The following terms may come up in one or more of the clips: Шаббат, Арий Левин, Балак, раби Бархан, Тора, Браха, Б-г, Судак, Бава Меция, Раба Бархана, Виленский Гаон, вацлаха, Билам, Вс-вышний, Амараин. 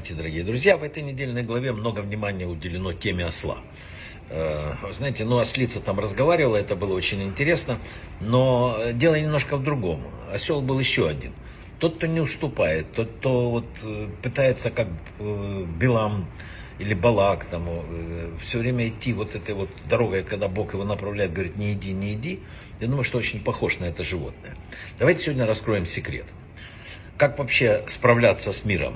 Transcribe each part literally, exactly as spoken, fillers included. Здравствуйте, дорогие друзья! В этой недельной главе много внимания уделено теме осла. Знаете, ну ослица там разговаривала, это было очень интересно, но дело немножко в другом. Осел был еще один. Тот, кто не уступает, тот, кто вот пытается, как Билам или Балак, там, все время идти вот этой вот дорогой, когда Бог его направляет, говорит, не иди, не иди. Я думаю, что очень похож на это животное. Давайте сегодня раскроем секрет. Как вообще справляться с миром?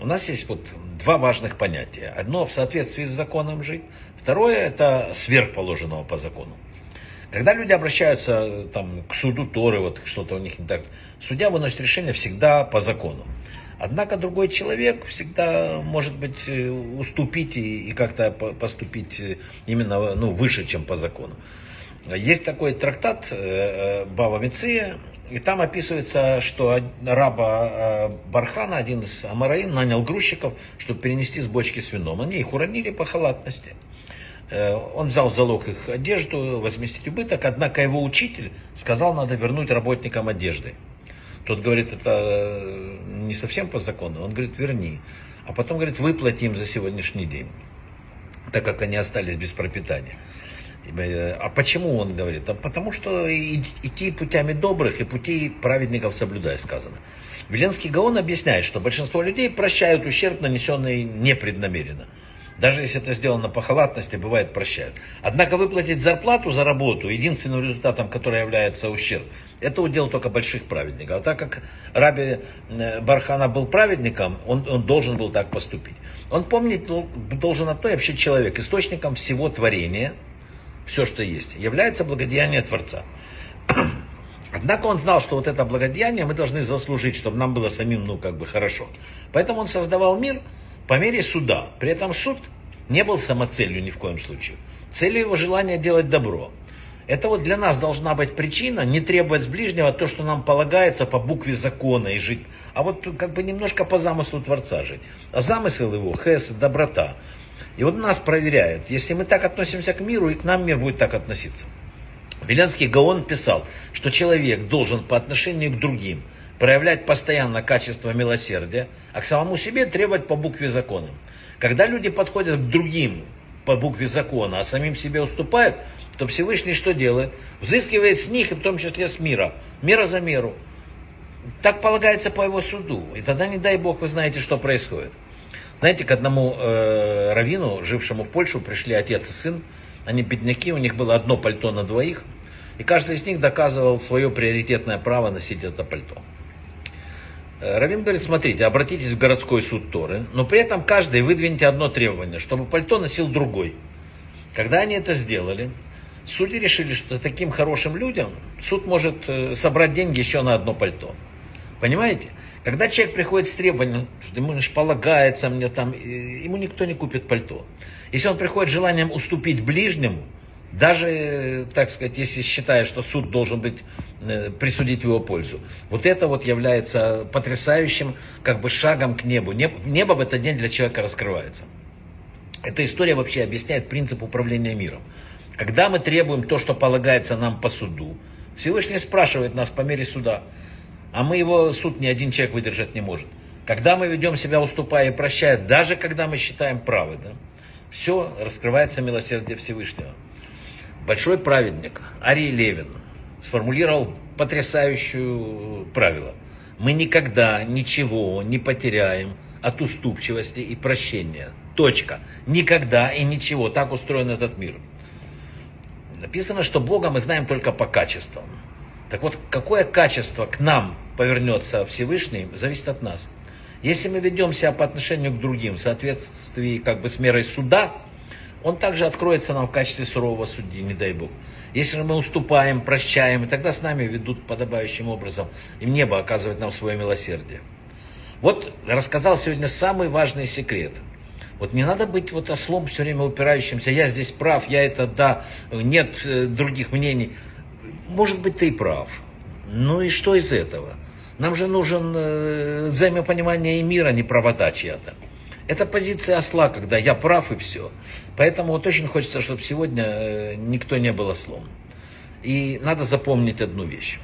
У нас есть вот два важных понятия. Одно — в соответствии с законом жить. Второе — это сверхположенного по закону. Когда люди обращаются там, к суду Торы, вот что-то у них не так, судья выносит решение всегда по закону. Однако другой человек всегда может быть уступить и, и как-то поступить именно ну, выше, чем по закону. Есть такой трактат Бава Меция. И там описывается, что раба Бархана, один из Амараин, нанял грузчиков, чтобы перенести с бочки с вином. Они их уронили по халатности. Он взял в залог их одежду, возместить убыток. Однако его учитель сказал, надо вернуть работникам одежды. Тот говорит, это не совсем по закону. Он говорит, верни. А потом говорит, выплати им за сегодняшний день, так как они остались без пропитания. А почему он говорит? А потому что идти путями добрых и пути праведников соблюдай, сказано. Виленский Гаон объясняет, что большинство людей прощают ущерб, нанесенный непреднамеренно. Даже если это сделано по халатности, бывает прощают. Однако выплатить зарплату за работу, единственным результатом, который является ущерб, это удел только больших праведников. А так как раби Бархана был праведником, он, он должен был так поступить. Он помнить должен одно, и вообще человек источником всего творения, все, что есть, является благодеяние Творца. Однако он знал, что вот это благодеяние мы должны заслужить, чтобы нам было самим, ну, как бы, хорошо. Поэтому он создавал мир по мере суда. При этом суд не был самоцелью ни в коем случае. Целью его желания делать добро. Это вот для нас должна быть причина не требовать с ближнего то, что нам полагается по букве закона и жить. А вот как бы немножко по замыслу Творца жить. А замысел его, хес, доброта. И вот нас проверяет, если мы так относимся к миру, и к нам мир будет так относиться. Виленский Гаон писал, что человек должен по отношению к другим проявлять постоянно качество милосердия, а к самому себе требовать по букве закона. Когда люди подходят к другим по букве закона, а самим себе уступают, то Всевышний что делает? Взыскивает с них, и в том числе с мира, мера за меру. Так полагается по его суду. И тогда, не дай Бог, вы знаете, что происходит. Знаете, к одному э, раввину, жившему в Польшу, пришли отец и сын. Они бедняки, у них было одно пальто на двоих. И каждый из них доказывал свое приоритетное право носить это пальто. Э, раввин говорит, смотрите, обратитесь в городской суд Торы, но при этом каждый выдвиньте одно требование, чтобы пальто носил другой. Когда они это сделали, судьи решили, что таким хорошим людям суд может э, собрать деньги еще на одно пальто. Понимаете? Когда человек приходит с требованием, что ему лишь полагается, мне там, ему никто не купит пальто. Если он приходит с желанием уступить ближнему, даже, так сказать, если считает, что суд должен быть, присудить в его пользу, вот это вот является потрясающим как бы шагом к небу. Небо в этот день для человека раскрывается. Эта история вообще объясняет принцип управления миром. Когда мы требуем то, что полагается нам по суду, Всевышний спрашивает нас по мере суда. А мы его суд ни один человек выдержать не может. Когда мы ведем себя уступая и прощая, даже когда мы считаем правы, да, все раскрывается милосердие Всевышнего. Большой праведник Арий Левин сформулировал потрясающее правило. Мы никогда ничего не потеряем от уступчивости и прощения. Точка. Никогда и ничего. Так устроен этот мир. Написано, что Бога мы знаем только по качествам. Так вот, какое качество к нам повернется Всевышний, зависит от нас. Если мы ведем себя по отношению к другим в соответствии как бы с мерой суда, он также откроется нам в качестве сурового судьи, не дай Бог. Если же мы уступаем, прощаем, и тогда с нами ведут подобающим образом, и небо оказывает нам свое милосердие. Вот рассказал сегодня самый важный секрет. Вот не надо быть вот ослом, все время упирающимся, я здесь прав, я это да, нет других мнений. Может быть, ты и прав. Ну и что из этого? Нам же нужен э, взаимопонимание и мир, а не правота чья-то. Это позиция осла, когда я прав и все. Поэтому вот очень хочется, чтобы сегодня э, никто не был ослом. И надо запомнить одну вещь.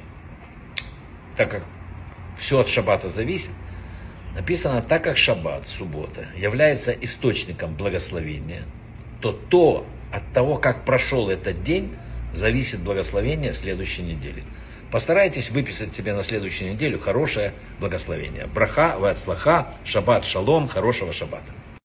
Так как все от шаббата зависит, Написано, так как шаббат, суббота, является источником благословения, то то от того, как прошел этот день, зависит благословение следующей недели. Постарайтесь выписать себе на следующую неделю хорошее благословение. Браха, вацлаха, шаббат, шалом, хорошего шаббата.